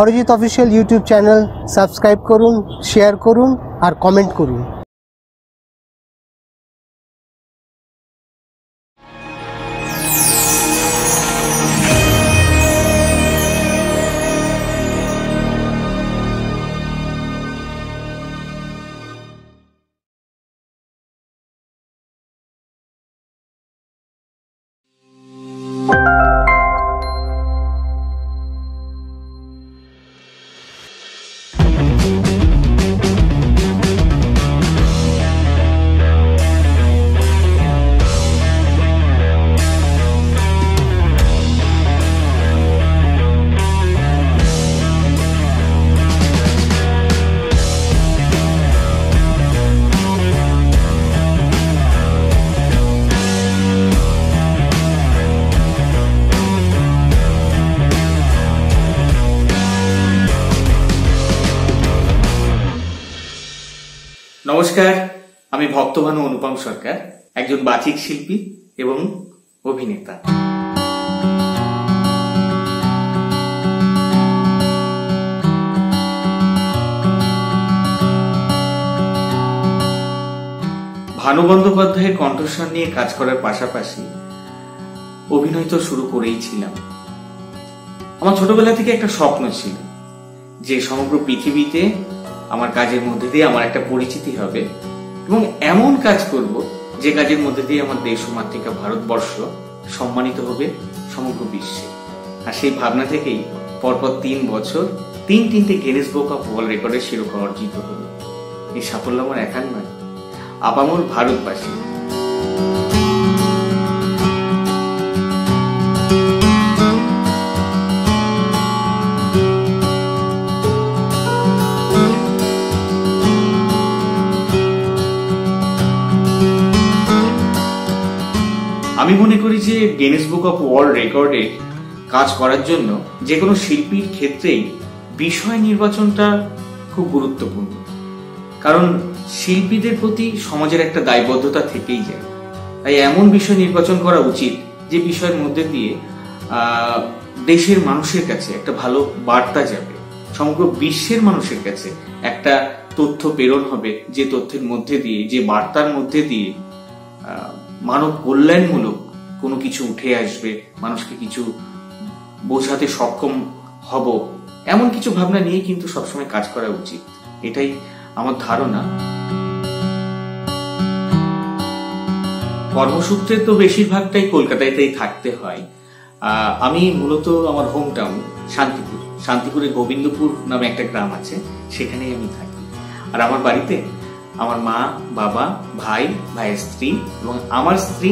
Arijit official YouTube channel subscribe করুন, share করুন আর কমেন্ট করুন। নমস্কার, আমি ভক্তভানু অনুপম সরকার, একজন বাচিক শিল্পী এবং অভিনেতা। ভানু বন্দ্যোপাধ্যায়ের কণ্ঠস্বর নিয়ে কাজ করার পাশাপাশি অভিনয় তো শুরু করেই ছিলাম। আমার ছোটবেলা থেকে একটা স্বপ্ন ছিল যে সমগ্র পৃথিবীতে আমার কাজের মধ্যে দিয়ে আমার একটা পরিচিতি হবে এবং এমন কাজ করব যে কাজের মধ্যে দিয়ে আমার দেশ ও মাতৃকা ভারতবর্ষ সম্মানিত হবে সমগ্র বিশ্বে। আর সেই ভাবনা থেকেই পরপর ৩ বছর ৩টে গিনেস বুক অফ ওয়ার্ল্ড রেকর্ডের শিরোপা অর্জিত হল। এই সাফল্য আমার একার নয়, আপামর ভারতবাসী। আমি মনে করি যে গিনেস বুক অফ ওয়ার্ল্ড রেকর্ডে কাজ করার জন্য যে কোনো শিল্পীর ক্ষেত্রেই বিষয় নির্বাচনটা খুব গুরুত্বপূর্ণ, কারণ শিল্পীদের প্রতি সমাজের একটা দায়বদ্ধতা থেকেই যায়। তাই এমন বিষয় নির্বাচন করা উচিত যে বিষয়ের মধ্যে দিয়ে দেশের মানুষের কাছে একটা ভালো বার্তা যাবে, সমগ্র বিশ্বের মানুষের কাছে একটা তথ্য প্রেরণ হবে, যে তথ্যের মধ্যে দিয়ে, যে বার্তার মধ্যে দিয়ে মানব কল্যাণমূলক কোনো কিছু উঠে আসবে, মানুষকে কিছু বোঝাতে সক্ষম হব। এমন কিছু ভাবনা নিয়ে কিন্তু সবসময় কাজ করা উচিত, এটাই আমার ধারণা। কর্মসূত্রে তো বেশিরভাগটাই কলকাতায়তেই থাকতে হয়। আমি মূলত আমার হোম টাউন শান্তিপুর, শান্তিপুরে গোবিন্দপুর নামে একটা গ্রাম আছে, সেখানেই আমি থাকি। আর আমার বাড়িতে আমার মা, বাবা, ভাই, ভাইয়ের স্ত্রী এবং আমার স্ত্রী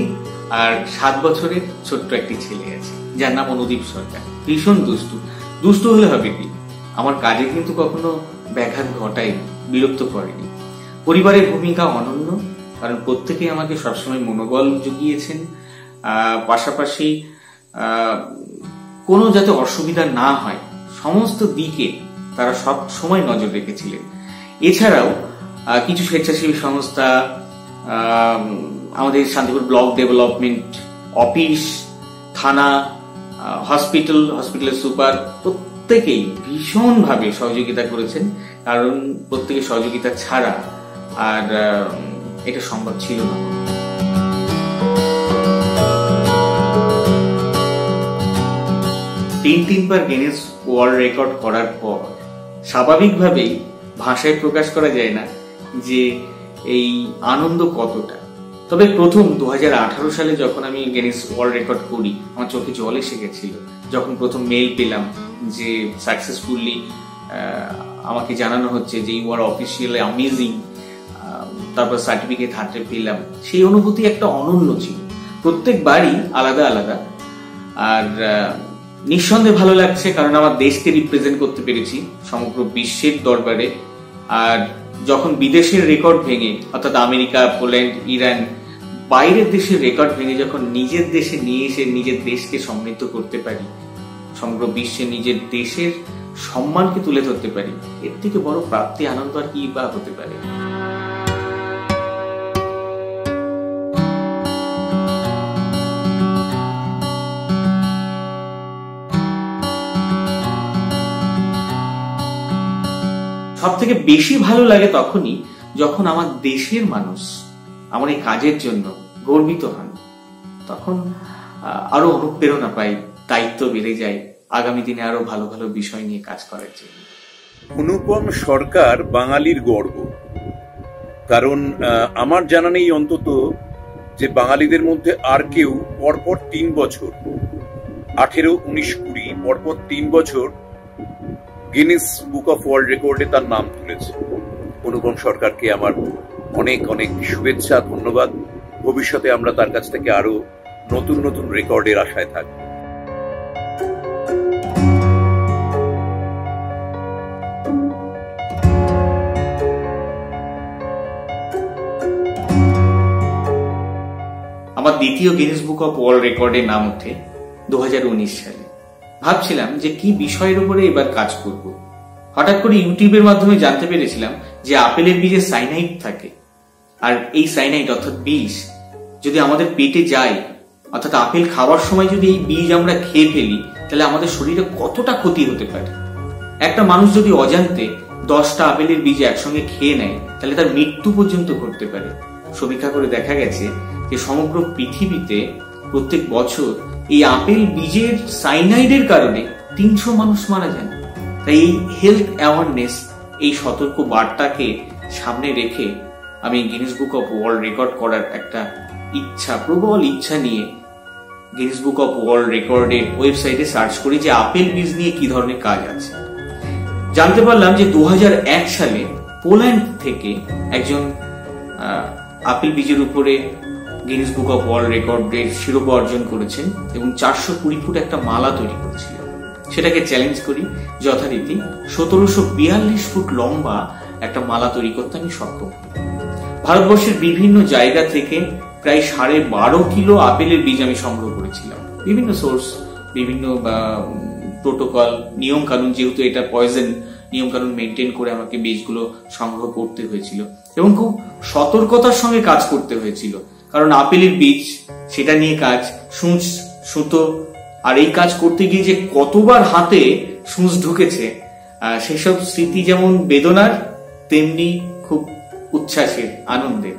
আর 7 বছরের ছোট্ট একটি ছেলে আছে, যার নাম অনুদীপ সরকার। ভীষণ দুষ্টু। দুষ্টু হলে হবে কি, আমার কাজে কিন্তু কখনো ব্যাঘাত ঘটায়নি, বিরক্ত করেনি। পরিবারের ভূমিকা অনন্য, কারণ প্রত্যেকেই আমাকে সবসময় মনোবল জুগিয়েছেন। পাশাপাশি কোনো যাতে অসুবিধা না হয় সমস্ত দিকে তারা সব সময় নজর রেখেছিলেন। এছাড়াও কিছু স্বেচ্ছাসেবী সংস্থা, আমাদের শান্তিপুর ব্লক ডেভেলপমেন্ট অফিস, থানা, হসপিটালের সুপার, প্রত্যেকেই ভীষণভাবে সহযোগিতা করেছেন, কারণ প্রত্যেকের সহযোগিতা ছাড়া আর এটা সম্ভব ছিল না। তিনবার গিনেস ওয়ার্ল্ড রেকর্ড করার পর স্বাভাবিকভাবেই ভাষায় প্রকাশ করা যায় না যে এই আনন্দ কতটা। তবে প্রথম 2018 সালে যখন আমি গিনেস ওয়ার্ল্ড রেকর্ড করি, আমার চোখে জল এসে গেছিল যখন প্রথম মেইল পেলাম যে সাকসেসফুলি আমাকে জানানো হচ্ছে যে ইউ আর অফিসিয়ালি অ্যামেজিং। তারপর সার্টিফিকেট হাতে পেলাম, সেই অনুভূতি একটা অনন্য ছিল। প্রত্যেকবারই আলাদা আলাদা। আর নিঃসন্দেহে ভালো লাগছে, কারণ আমার দেশকে রিপ্রেজেন্ট করতে পেরেছি সমগ্র বিশ্বের দরবারে। আর যখন বিদেশের রেকর্ড ভেঙে, অর্থাৎ আমেরিকা, পোল্যান্ড, ইরান, বাইরের দেশের রেকর্ড ভেঙে যখন নিজের দেশে নিয়ে এসে নিজের দেশকে সমৃদ্ধ করতে পারি, সমগ্র বিশ্বে নিজের দেশের সম্মানকে তুলে ধরতে পারি, এর থেকে বড় প্রাপ্তি আনন্দ আর কি বা হতে পারে। সব থেকে বেশি ভালো লাগে তখনই যখন আমার দেশের মানুষ আমার এই কাজের জন্য গর্বিত হন, তখন আরো অনুপ্রেরণা পাই, দায়িত্ব বেড়ে যায় আগামী দিনে আরো ভালো ভালো বিষয় নিয়ে কাজ করার জন্য। অনুপম সরকার বাঙালির গর্ব, কারণ আমার জানা নেই অন্তত যে বাঙালিদের মধ্যে আর কেউ পরপর 3 বছর 18, 19, 20 পরপর 3 বছর গিনেস বুক অফ ওয়ার্ল্ড রেকর্ডে তার নাম তুলেছে। অনুপম সরকারকে আমার অনেক অনেক শুভেচ্ছা, ধন্যবাদ। ভবিষ্যতে আমরা তার কাছ থেকে আরো নতুন নতুন রেকর্ডের আশায় থাকি। আমার দ্বিতীয় গিনেস বুক অফ ওয়ার্ল্ড রেকর্ডে নাম ওঠে 2019 সালে। ভাবছিলাম যে কি বিষয়ের উপরে এবার কাজ করব। হঠাৎ করে ইউটিউবের মাধ্যমে জানতে পেরেছিলাম যে আপেলের বীজে সাইনাইড থাকে, আর এই সাইনাইড অর্থাৎ বিষ যদি আমাদের পেটে যায়, অর্থাৎ আপেল খাওয়ার সময় যদি এই বীজ আমরা খেয়ে ফেলি, তাহলে আমাদের শরীরে কতটা ক্ষতি হতে পারে। একটা মানুষ যদি অজান্তে 10টা আপেলের বীজ একসঙ্গে খেয়ে নেয়, তাহলে তার মৃত্যু পর্যন্ত ঘটতে পারে। সমীক্ষা করে দেখা গেছে যে সমগ্র পৃথিবীতে প্রত্যেক বছর এই আপেল বীজের সাইনাইডের কারণে 300 মানুষ মারা যান। তাই এই হেলথ অ্যাওয়ারনেস, এই সতর্ক বার্তাকে সামনে রেখে আমি Guinness book of world record করার একটা ইচ্ছা, প্রবল ইচ্ছা নিয়ে গিনেস বুক অফ ওয়ার্ল্ড রেকর্ডের ওয়েবসাইটে সার্চ করি যে আপেল বীজ নিয়ে কি ধরনের কাজ আছে। জানতে পারলাম যে 2001 সালে পোল্যান্ড থেকে একজন আপেল বীজের উপরে গিনেস বুক অফ ওয়ার্ল্ড রেকর্ডের শিরোপা অর্জন করেছেন এবং 420 ফুট একটা মালা তৈরি করেছিল। সেটাকে চ্যালেঞ্জ করি, যথারীতি 1742 ফুট লম্বা একটা মালা তৈরি করতে আমি সক্ষম। ভারতবর্ষের বিভিন্ন জায়গা থেকে প্রায় 12.5 কিলো আপেলের বীজ আমি সংগ্রহ করেছিলাম। বিভিন্ন সোর্স, বিভিন্ন প্রোটোকল, নিয়ম কানুন, যেহেতু এটা পয়জন, নিয়ম কানুন মেনটেন করে আমাকে বীজগুলো সংগ্রহ করতে হয়েছিল এবং খুব সতর্কতার সঙ্গে কাজ করতে হয়েছিল, কারণ আপেলের বীজ সেটা নিয়ে কাজ, সূঁচ, সুতো, আর এই কাজ করতে গিয়ে যে কতবার হাতে সূঁচ ঢুকেছে সেসব স্মৃতি যেমন বেদনার, তেমনি খুব উচ্ছ্বাসের, আনন্দের।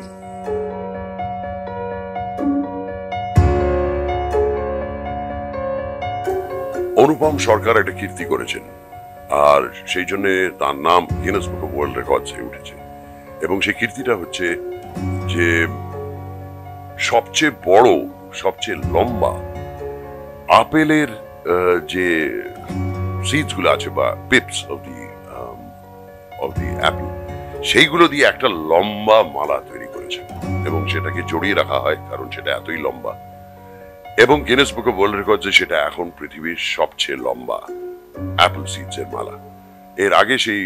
অনুপম সরকার একটা কীর্তি করেছেন, আর সেই জন্য তার নাম Guinness book of world records হয়ে উঠেছে। এবং সেই কীর্তিটা হচ্ছে যে সবচেয়ে বড়, সবচেয়ে লম্বা আপেলের যে সিডসগুলো আছে বা পিপস অফ দি অ্যাপল, সেইগুলো দিয়ে একটা লম্বা মালা তৈরি করেছে এবং সেটাকে জড়িয়ে রাখা হয় কারণ সেটা এতই লম্বা। এবং গিনেস বুক অফ ওয়ার্ল্ড রেকর্ডসে সেটা এখন পৃথিবীর সবচেয়ে লম্বা অ্যাপল সিডসের মালা। এর আগে সেই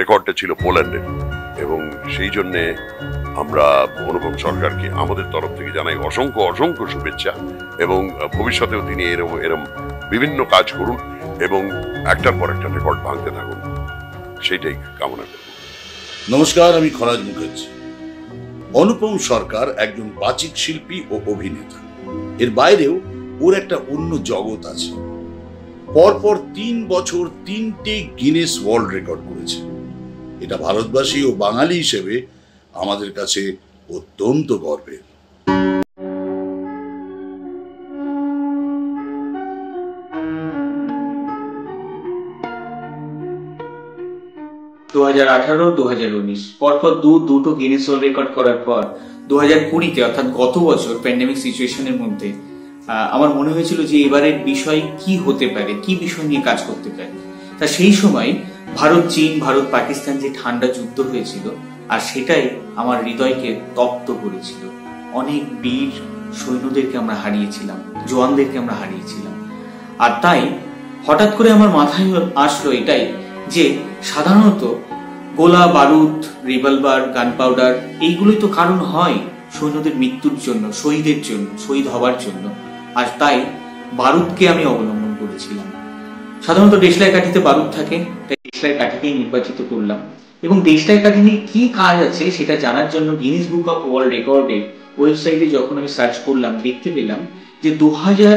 রেকর্ডটা ছিল পোল্যান্ডের, এবং সেই জন্যে আমরা অনুপম সরকারকে আমাদের তরফ থেকে জানাই অসংখ্য অসংখ্য শুভেচ্ছা এবং ভবিষ্যতেও তিনি এরম বিভিন্ন কাজ করুন এবং একটার পর একটা রেকর্ড ভাঙতে থাকুন, সেটাই কামনা করব। নমস্কার, আমি খরাজ মুখার্জি। অনুপম সরকার একজন বাচিক শিল্পী ও অভিনেতা। এর বাইরেও ওর একটা অন্য জগৎ আছে। পরপর 3 বছর 3টে গিনেস ওয়ার্ল্ড রেকর্ড করেছে। এটা ভারতবাসী ও বাঙালি হিসেবে আমাদের কাছে অত্যন্ত গর্বের। দু হাজার 2018, 2019 পরপর দুটো গিনেস ওয়ার্ল্ড রেকর্ড করার পর 2020-তে অর্থাৎ গত বছর প্যান্ডেমিক সিচুয়েশনের মধ্যে আমার মনে হয়েছিল যে এবারের বিষয় কি হতে পারে, কি বিষয় নিয়ে কাজ করতে পারে। তা সেই সময় ভারত চীন, ভারত পাকিস্তান যে ঠান্ডা যুদ্ধ হয়েছিল, আর সেটাই আমার হৃদয়কে তপ্ত করেছিল। অনেক বীর সৈন্যদেরকে আমরা হারিয়েছিলাম, জওয়ানদেরকে আমরা হারিয়েছিলাম। আর তাই হঠাৎ করে আমার মাথায় আসলো এটাই যে সাধারণত গোলা বারুদ, রিভলভার, গান পাউডার এইগুলোই তো কারণ হয় সৈন্যদের মৃত্যুর জন্য, শহীদের জন্য, শহীদ হওয়ার জন্য। আর তাই বারুদকে আমি অবলম্বন করেছিলাম। সাধারণত দেশলাই কাঠিতে বারুদ থাকে, তাই দেশলাই কাঠিকেই নির্বাচিত করলাম। এবং দেশলাই কাঠি নিয়ে কি কাজ আছে সেটা জানার জন্য গিনেস বুক অফ ওয়ার্ল্ড রেকর্ডের ওয়েবসাইটে যখন আমি সার্চ করলাম, দেখতে পেলাম যে 2000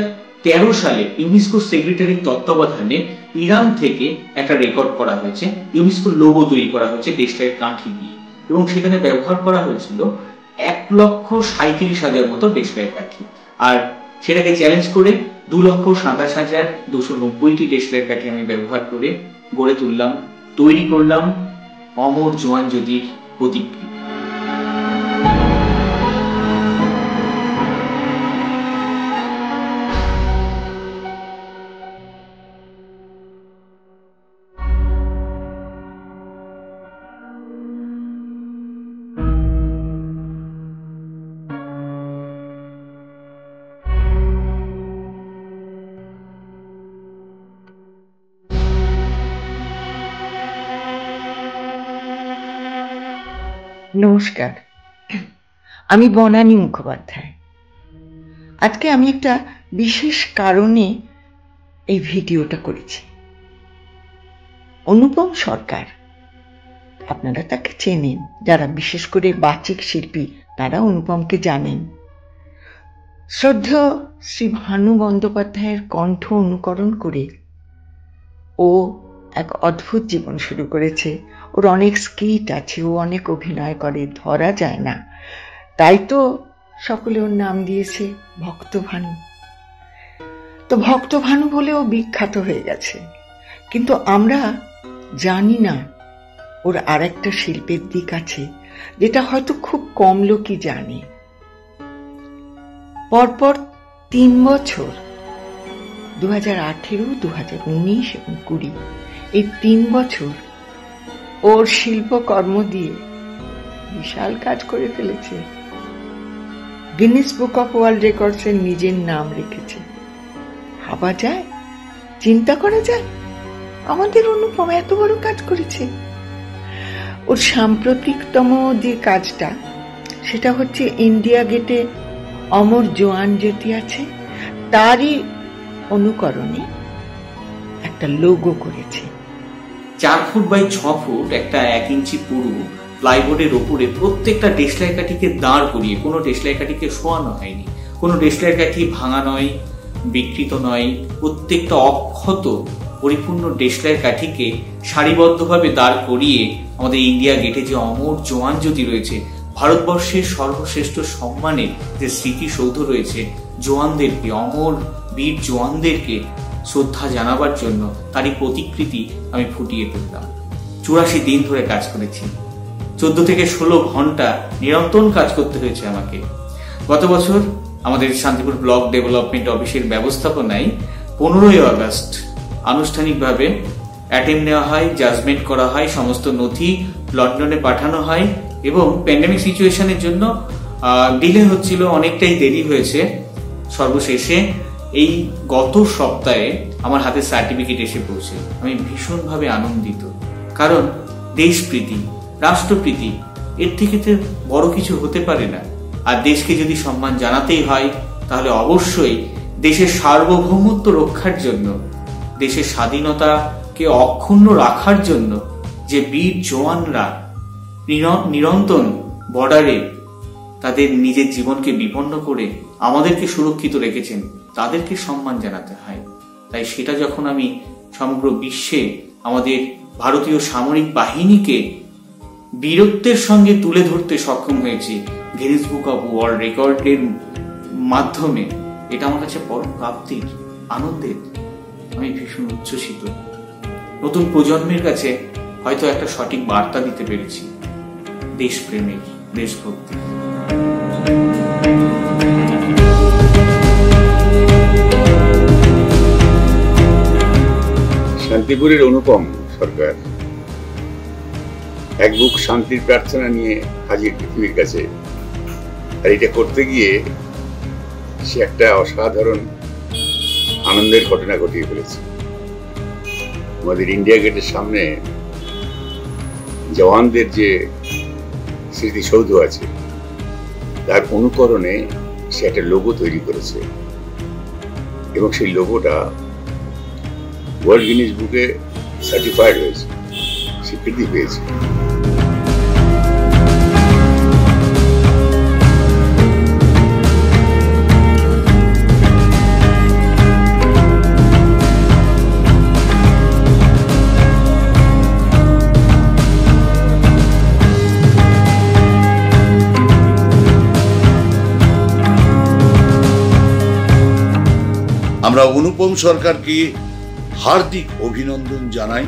সালে ইউনেস্কো সেক্রেটারির তত্ত্বাবধানে ইরান থেকে একটা রেকর্ড করা হয়েছে, ইউনেস্কো লোগো তৈরি করা হয়েছে দেশটাকে কাঠি দিয়ে, এবং সেখানে ব্যবহার করা হয়েছিল 1,37,000 মতো দেশলাই পাখি, আর সেটাকে চ্যালেঞ্জ করে 2,27,290 দেশলাই পাখি আমি ব্যবহার করে গড়ে তুললাম, তৈরি করলাম অমর জওয়ান জ্যোতির প্রতিকৃতি। নমস্কার, আমি বনানী মুখোপাধ্যায়। আজকে আমি একটা বিশেষ কারণে এই ভিডিওটা করেছি। অনুপম সরকার, আপনারা তাকে চেনেন, যারা বিশেষ করে বাচিক শিল্পী তারা অনুপমকে জানেন। শ্রদ্ধেয় শ্রী ভানু বন্দ্যোপাধ্যায়ের কণ্ঠ অনুকরণ করে ও এক অদ্ভুত জীবন শুরু করেছে। ওর অনেক স্কিট আছে, ও অনেক অভিনয় করে, ধরা যায় না, তাই তো সকলে ওর নাম দিয়েছে ভক্তভানু। তো ভক্তভানু বলে ও বিখ্যাত হয়ে গেছে, কিন্তু আমরা জানি না ওর আর একটা শিল্পের দিক আছে যেটা হয়তো খুব কম লোকই জানে। পরপর 3 বছর, 2018, 2019 এবং 2020, এই 3 বছর ওর শিল্পকর্ম দিয়ে বিশাল কাজ করে ফেলেছে। গিনেস বুক অফ ওয়ার্ল্ড রেকর্ডসে নিজের নাম রেখেছে। ভাবা যায়, চিন্তা করা যায়, আমাদের অনুপম এত বড় কাজ করেছে। ওর সাম্প্রতিকতম যে কাজটা, সেটা হচ্ছে ইন্ডিয়া গেটে অমর জওয়ান জ্যোতি আছে, তারই অনুকরণে একটা লোগো করেছে। 4 ফুট বাই 6 ফুট একটা 1 ইঞ্চি পুরু প্লাইবোর্ডের ওপরে প্রত্যেকটা দেশলাই কাঠিকে দাঁড় করিয়ে, কোনো দেশলাই কাঠিকে শোয়ানো হয়নি, কোনো দেশলাই কাঠি ভাঙা নয়, বিকৃত নয়, প্রত্যেকটা অক্ষত পরিপূর্ণ দেশলাই কাঠিকে সারিবদ্ধভাবে দাঁড় করিয়ে আমাদের ইন্ডিয়া গেটে যে অমর জওয়ান জ্যোতি রয়েছে, ভারতবর্ষের সর্বশ্রেষ্ঠ সম্মানের যে স্মৃতিসৌধ রয়েছে, জওয়ানদেরকে, অমর বীর জওয়ানদেরকে শ্রদ্ধা জানাবার জন্য তারই প্রতিকৃতি আমি ফুটিয়ে তুললাম। 84 দিন ধরে কাজ করেছি, 14 থেকে 16 ঘন্টা নিরন্তর কাজ করতে হয়েছে আমাকে। গত বছর আমাদের শান্তিপুর ব্লক ডেভেলপমেন্ট অফিসের ব্যবস্থাপনায় 15ই আগস্ট আনুষ্ঠানিকভাবে অ্যাটেম্প নেওয়া হয়, জাজমেন্ট করা হয়, সমস্ত নথি লন্ডনে পাঠানো হয়, এবং প্যান্ডেমিক সিচুয়েশনের জন্য ডিলে হচ্ছিল, অনেকটাই দেরি হয়েছে। সর্বশেষে এই গত সপ্তাহে আমার হাতে সার্টিফিকেট এসে পৌঁছে আমি ভীষণভাবে আনন্দিত, কারণ দেশপ্রীতি, রাষ্ট্রপ্রীতি, এর থেকে তো বড় কিছু হতে পারে না। আর দেশকে যদি সম্মান জানাতেই হয়, তাহলে অবশ্যই দেশের সার্বভৌমত্ব রক্ষার জন্য, দেশের স্বাধীনতাকে অক্ষুণ্ণ রাখার জন্য যে বীর জওয়ানরা নিরন্তর বর্ডারে তাদের নিজের জীবনকে বিপন্ন করে আমাদেরকে সুরক্ষিত রেখেছেন, তাদেরকে সম্মান জানাতে হয়। তাই সেটা যখন আমি সমগ্র বিশ্বে আমাদের ভারতীয় সামরিক বাহিনীকে বীরত্বের সঙ্গে তুলে ধরতে সক্ষম হয়েছি গিনেস বুক অফ ওয়ার্ল্ড রেকর্ডের মাধ্যমে, এটা আমার কাছে পরম প্রাপ্তির, আনন্দের, আমি ভীষণ উচ্ছ্বসিত। নতুন প্রজন্মের কাছে হয়তো একটা সঠিক বার্তা দিতে পেরেছি দেশপ্রেমের, দেশভক্তির। শান্তিপুরের অনুপম সরকার এক বুক শান্তির প্রার্থনা নিয়ে হাজির পৃথিবীর কাছে, আর এটা করতে গিয়ে সে একটা অসাধারণ আনন্দের ঘটনা ঘটিয়ে ফেলেছে। আমাদের ইন্ডিয়া গেটের সামনে জওয়ানদের যে স্মৃতিসৌধ আছে, তার অনুকরণে সে একটা লোগো তৈরি করেছে, এবং সেই লোগোটা ওয়ার্ল্ড গিনেস বুকে সার্টিফাইড হয়েছে, স্বীকৃতি পেয়েছে। আমরা অনুপম সরকারকে হার্দিক অভিনন্দন জানাই।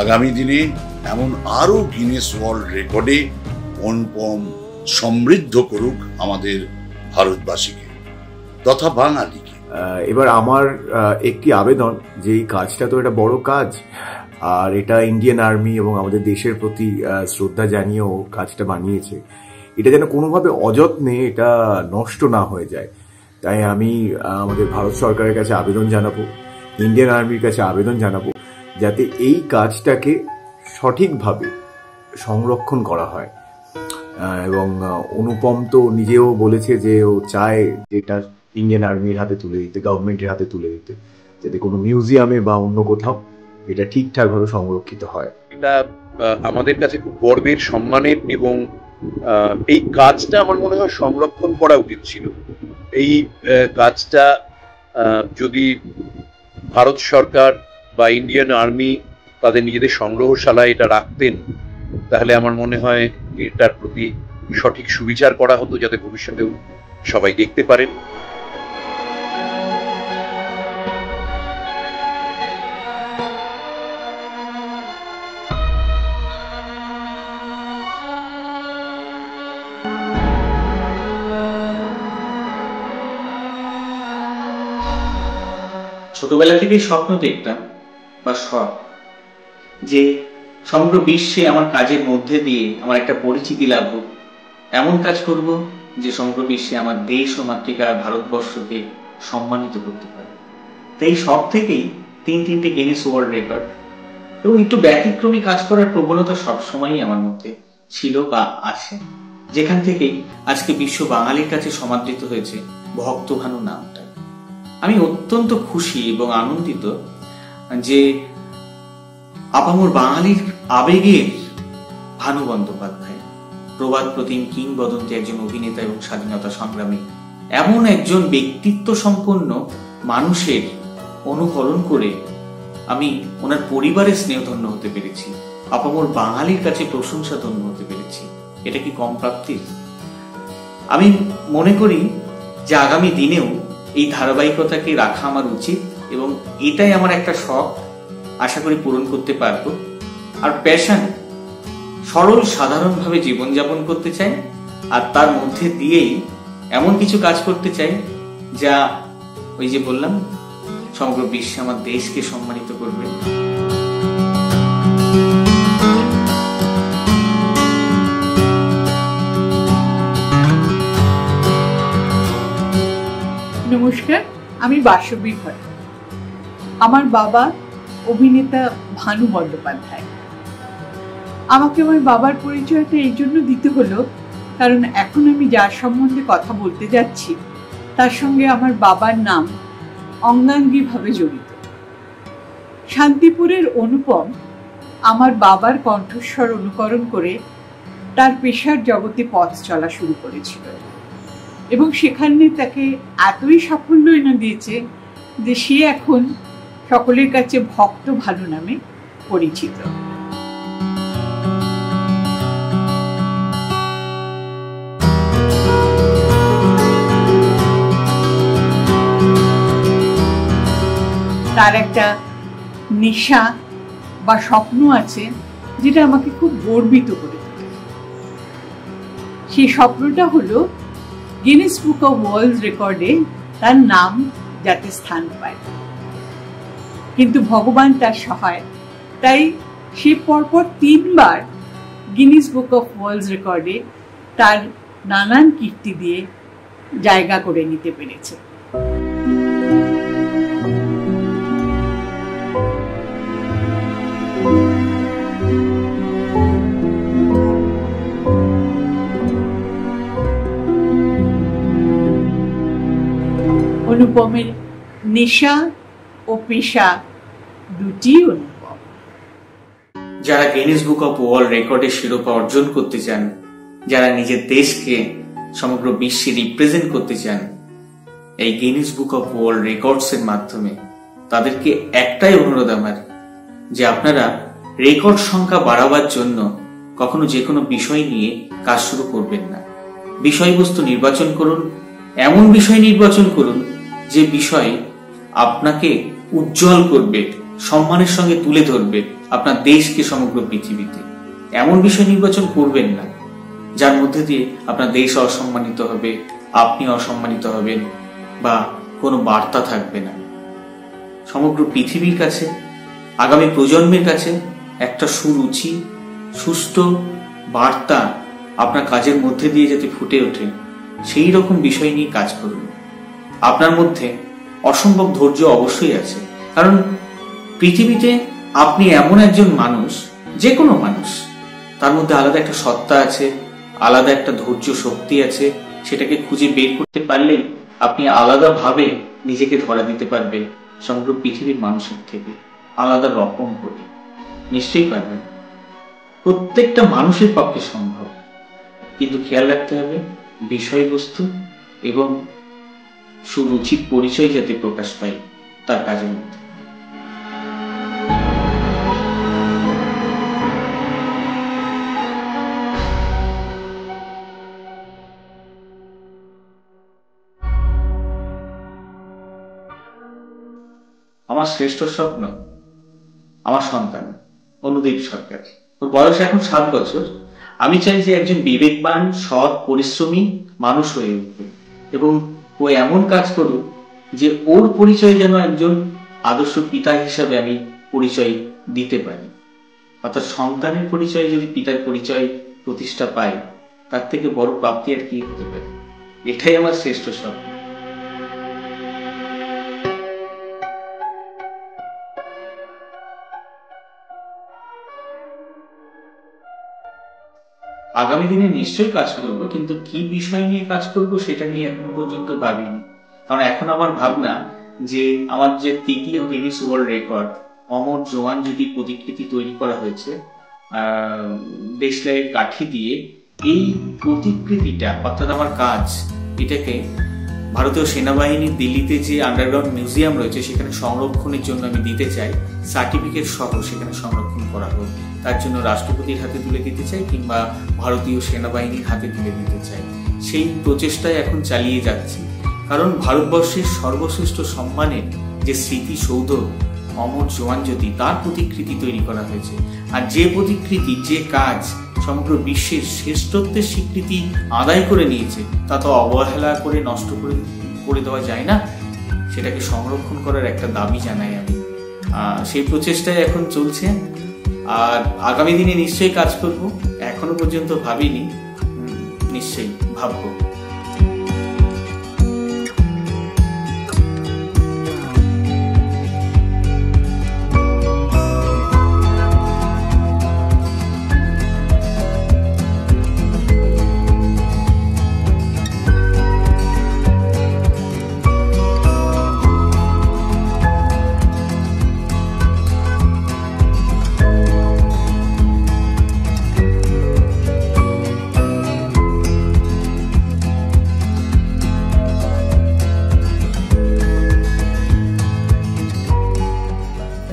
আগামী দিনে এমন আরও গিনেস ওয়ার্ল্ড রেকর্ডে অনুপম সমৃদ্ধ করুক আমাদের ভারতবাসীকে তথা বাঙালিকে। এবার আমার একটি আবেদন, যে এই কাজটা তো একটা বড় কাজ, আর এটা ইন্ডিয়ান আর্মি এবং আমাদের দেশের প্রতি শ্রদ্ধা জানিয়েও কাজটা বানিয়েছে, এটা যেন কোনোভাবে অযত্নে এটা নষ্ট না হয়ে যায়। তাই আমি আমাদের ভারত সরকারের কাছে আবেদন জানাবো, ইন্ডিয়ান আর্মির কাছে আবেদন জানাবো, যাতে এই কাজটাকে সঠিকভাবে সংরক্ষণ করা হয়। এবং অনুপম তো নিজেও বলেছে যে ও চায় যেটা ইন্ডিয়ান আর্মির হাতে তুলে দিতে, গভর্নমেন্টের হাতে তুলে দিতে, যাতে কোনো মিউজিয়ামে বা অন্য কোথাও এটা ঠিকঠাকভাবে সংরক্ষিত হয়। এটা আমাদের কাছে খুব গর্বের, সম্মানের, এবং এই কাজটা আমার মনে হয় সংরক্ষণ করা উচিত ছিল। এই কাজটা যদি ভারত সরকার বা ইন্ডিয়ান আর্মি তাদের নিজেদের সংগ্রহশালায় এটা রাখতেন, তাহলে আমার মনে হয় এটার প্রতি সঠিক সুবিচার করা হতো, যাতে ভবিষ্যতেও সবাই দেখতে পারেন। ছোটবেলা থেকে স্বপ্ন দেখতাম বা শখ, যে সমগ্র বিশ্বে আমার কাজের মধ্যে দিয়ে আমার একটা পরিচিতি লাভ হোক, এমন কাজ করব যে সমগ্র বিশ্বে আমার দেশ ও মাতৃকা ভারতবর্ষকে সম্মানিত করতে পারে। তাই সব থেকেই 3 গিনেস ওয়ার্ল্ড রেকর্ড এবং একটু ব্যতিক্রমী কাজ করার প্রবণতা সবসময়ই আমার মধ্যে ছিল বা আছে, যেখান থেকেই আজকে বিশ্ব বাঙালির কাছে সমাদৃত হয়েছে ভক্ত ভানু নামটা। আমি অত্যন্ত খুশি এবং আনন্দিত যে আপামর বাঙালির আবেগের ভানু বন্দ্যোপাধ্যায়, প্রবাদ প্রতিম কিংবদন্তি একজন অভিনেতা এবং স্বাধীনতা সংগ্রামী, এমন একজন ব্যক্তিত্ব সম্পন্ন মানুষের অনুকরণ করে আমি ওনার পরিবারের স্নেহধন্য হতে পেরেছি, আপামর বাঙালির কাছে প্রশংসাধন্য হতে পেরেছি। এটা কি কম প্রাপ্তির? আমি মনে করি যে আগামী দিনেও এই ধারাবাহিকতাকে রাখা আমার উচিত এবং এটাই আমার একটা শখ, আশা করি পূরণ করতে পারব। আর প্যাশন, সরল সাধারণভাবে জীবনযাপন করতে চাই, আর তার মধ্যে দিয়েই এমন কিছু কাজ করতে চাই যা, ওই যে বললাম, সমগ্র বিশ্বে আমার দেশকে সম্মানিত করবে। নমস্কার, আমি বাসবী ঘর। আমার বাবা অভিনেতা ভানু বন্দ্যোপাধ্যায়। আমাকে আমার বাবার পরিচয়টা এই জন্য দিতে হলো, কারণ এখন আমি যার সম্বন্ধে কথা বলতে যাচ্ছি তার সঙ্গে আমার বাবার নাম অঙ্গাঙ্গিভাবে জড়িত। শান্তিপুরের অনুপম আমার বাবার কণ্ঠস্বর অনুকরণ করে তার পেশার জগতে পথ চলা শুরু করেছিল এবং সেখানে তাকে এতই সাফল্য এনে দিয়েছে যে সে এখন সকলের কাছে ভক্ত ভানু নামে পরিচিত। তার একটা নেশা বা স্বপ্ন আছে যেটা আমাকে খুব গর্বিত করে তোলে। সেই স্বপ্নটা হলো গিনেস বুক অফ ওয়ার্ল্ড রেকর্ডে তার নাম যাতে স্থান পায়, কিন্তু ভগবান তার সহায়, তাই সে পরপর 3বার গিনেস বুক অফ ওয়ার্ল্ড রেকর্ডে তার নানান কীর্তি দিয়ে জায়গা করে নিতে পেরেছে। অনুপমের নেশা ও পেশা দুটি অনুপম। যারা গিনেস বুক অফ ওয়ার্ল্ড রেকর্ডের শিরোপা অর্জন করতে চান, যারা নিজের দেশকে সমগ্র বিশ্বে রিপ্রেজেন্ট করতে চান, এই Guinness book of world records এর মাধ্যমে তাদেরকে একটাই অনুরোধ আমার, যে আপনারা রেকর্ড সংখ্যা বাড়াবার জন্য কখনো যে কোনো বিষয় নিয়ে কাজ শুরু করবেন না। বিষয়বস্তু নির্বাচন করুন, এমন বিষয় নির্বাচন করুন যে বিষয় আপনাকে উজ্জ্বল করবে, সম্মানের সঙ্গে তুলে ধরবে আপনার দেশকে সমগ্র পৃথিবীতে। এমন বিষয় নির্বাচন করবেন না যার মধ্যে দিয়ে আপনার দেশ অসম্মানিত হবে, আপনি অসম্মানিত হবেন বা কোনো বার্তা থাকবে না। সমগ্র পৃথিবীর কাছে, আগামী প্রজন্মের কাছে একটা সুরুচি, সুস্থ বার্তা আপনার কাজের মধ্যে দিয়ে যাতে ফুটে ওঠে সেই রকম বিষয় নিয়ে কাজ করুন। আপনার মধ্যে অসম্ভব ধৈর্য অবশ্যই আছে, কারণ পৃথিবীতে আপনি এমন একজন মানুষ, যে কোনো মানুষ, তার মধ্যে আলাদা একটা সত্তা আছে, আলাদা একটা ধৈর্য শক্তি আছে। সেটাকে খুঁজে বের করতে পারলে আপনি আলাদাভাবে নিজেকে ধরা দিতে পারবেন সমগ্র পৃথিবীর মানুষের থেকে আলাদা রকম করে। নিশ্চয়ই পারবেন, প্রত্যেকটা মানুষের পক্ষে সম্ভব। কিন্তু খেয়াল রাখতে হবে বিষয়বস্তু এবং সুরুচির পরিচয় যাতে প্রকাশ পায় তার কাজের মধ্যে। আমার শ্রেষ্ঠ স্বপ্ন আমার সন্তান অনুদীপ সরকার। ওর বয়স এখন 7 বছর। আমি চাই যে একজন বিবেকবান, সৎ, পরিশ্রমী মানুষ হয়ে উঠবে এবং ও এমন কাজ করুক যে ওর পরিচয় যেন একজন আদর্শ পিতা হিসাবে আমি পরিচয় দিতে পারি। অর্থাৎ সন্তানের পরিচয় যদি পিতার পরিচয় প্রতিষ্ঠা পায়, তার থেকে বড় প্রাপ্তি আর কি হতে পারে? এটাই আমার শ্রেষ্ঠ স্বপ্ন। আগামী দিনে নিশ্চয়ই কাজ করবো, কিন্তু কি বিষয় নিয়ে কাজ করবো সেটা নিয়ে এখনো পর্যন্ত ভাবিনি। কারণ এখন আমার ভাবনা যে আমার যে 3য় Guinness world record Amar Jawan Jyoti প্রতিকৃতি তৈরি করা হয়েছে দেশলাই কাঠি দিয়ে, এই প্রতিকৃতিটা অর্থাৎ আমার কাজ, এটাকে ভারতীয় সেনাবাহিনীর দিল্লিতে যে আন্ডারগ্রাউন্ড মিউজিয়াম রয়েছে সেখানে সংরক্ষণের জন্য আমি দিতে চাই। সার্টিফিকেট সহ সেখানে সংরক্ষণ করা হোক, তার জন্য রাষ্ট্রপতির হাতে তুলে দিতে চাই কিংবা ভারতীয় সেনাবাহিনীর হাতে তুলে দিতে চাই। সেই প্রচেষ্টায় এখন চালিয়ে যাচ্ছি, কারণ ভারতবর্ষের সর্বশ্রেষ্ঠ সম্মানের যে স্মৃতিসৌধ অমর জওয়ান জ্যোতি, তার প্রতিকৃতি তৈরি করা হয়েছে। আর যে প্রতিকৃতি, যে কাজ সমগ্র বিশ্বের শ্রেষ্ঠত্বের স্বীকৃতি আদায় করে নিয়েছে, তা তো অবহেলা করে নষ্ট করে দেওয়া যায় না। সেটাকে সংরক্ষণ করার একটা দাবি জানাই আমি। সেই প্রচেষ্টায় এখন চলছে। আর আগামী দিনে নিশ্চয়ই কাজ করব, এখনো পর্যন্ত ভাবিনি, নিশ্চয়ই ভাবব।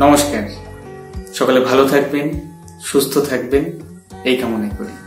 নমস্কার, সকালে ভালো থাকবেন, সুস্থ থাকবেন, এই কামনা করি।